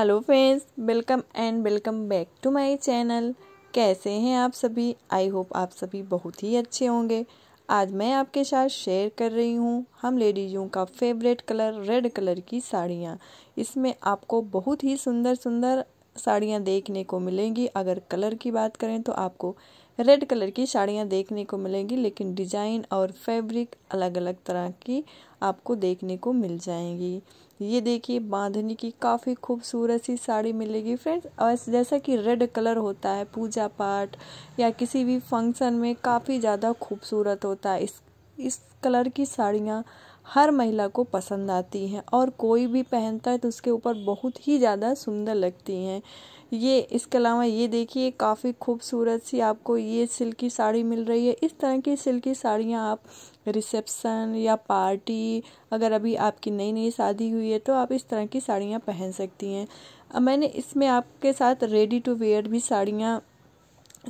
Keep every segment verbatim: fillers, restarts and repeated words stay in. Hello friends, welcome and welcome back to my channel. कैसे हैं आप सभी? आई होप आप सभी बहुत ही अच्छे होंगे। आज मैं आपके साथ शेयर कर रही हूँ हम लेडीज़ों का फेवरेट कलर रेड कलर की साड़ियाँ। इसमें आपको बहुत ही सुंदर सुंदर साड़ियाँ देखने को मिलेंगी। अगर कलर की बात करें तो आपको रेड कलर की साड़ियाँ देखने को मिलेंगी, लेकिन डिज़ाइन और फैब्रिक अलग अलग तरह की आपको देखने को मिल जाएंगी। ये देखिए, बांधनी की काफ़ी खूबसूरत सी साड़ी मिलेगी फ्रेंड्स। और जैसा कि रेड कलर होता है पूजा पाठ या किसी भी फंक्शन में काफ़ी ज़्यादा खूबसूरत होता है। इस इस कलर की साड़ियाँ हर महिला को पसंद आती हैं और कोई भी पहनता है तो उसके ऊपर बहुत ही ज़्यादा सुंदर लगती हैं। ये इसके अलावा ये देखिए, काफ़ी खूबसूरत सी आपको ये सिल्की साड़ी मिल रही है। इस तरह की सिल्की साड़ियाँ आप रिसेप्शन या पार्टी, अगर अभी आपकी नई नई शादी हुई है तो आप इस तरह की साड़ियाँ पहन सकती हैं। अब मैंने इसमें आपके साथ रेडी टू वेयर भी साड़ियाँ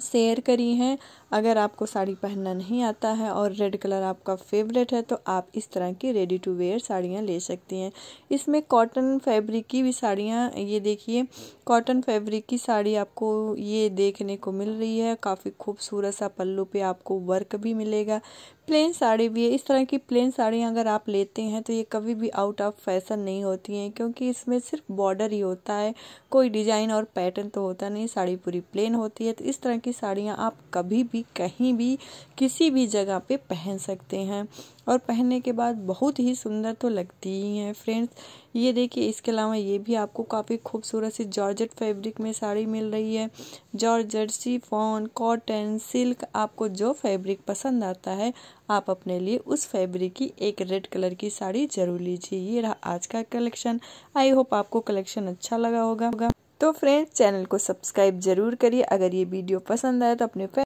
शेयर करी हैं। अगर आपको साड़ी पहनना नहीं आता है और रेड कलर आपका फेवरेट है तो आप इस तरह की रेडी टू वेयर साड़ियाँ ले सकती हैं। इसमें कॉटन फैब्रिक की भी साड़ियाँ, ये देखिए कॉटन फैब्रिक की साड़ी आपको ये देखने को मिल रही है। काफ़ी खूबसूरत सा पल्लू पे आपको वर्क भी मिलेगा। प्लेन साड़ी भी है। इस तरह की प्लेन साड़ियाँ अगर आप लेते हैं तो ये कभी भी आउट ऑफ फैशन नहीं होती हैं, क्योंकि इसमें सिर्फ बॉर्डर ही होता है, कोई डिज़ाइन और पैटर्न तो होता नहीं। साड़ी पूरी प्लेन होती है। तो इस तरह की साड़ियाँ आप कभी भी कहीं भी किसी भी जगह पे पहन सकते हैं और पहनने के बाद बहुत ही सुंदर तो लगती ही हैं फ्रेंड्स। ये देखिए, इसके अलावा ये भी आपको काफ़ी खूबसूरत सी जॉर्जेट फैब्रिक में साड़ी मिल रही है। जॉर्जेट, शिफॉन, कॉटन, सिल्क, आपको जो फैब्रिक पसंद आता है आप अपने लिए उस फैब्रिक की एक रेड कलर की साड़ी जरूर लीजिए। ये रहा आज का कलेक्शन। आई होप आपको कलेक्शन अच्छा लगा होगा। तो फ्रेंड्स, चैनल को सब्सक्राइब जरूर करिए। अगर ये वीडियो पसंद आए तो अपने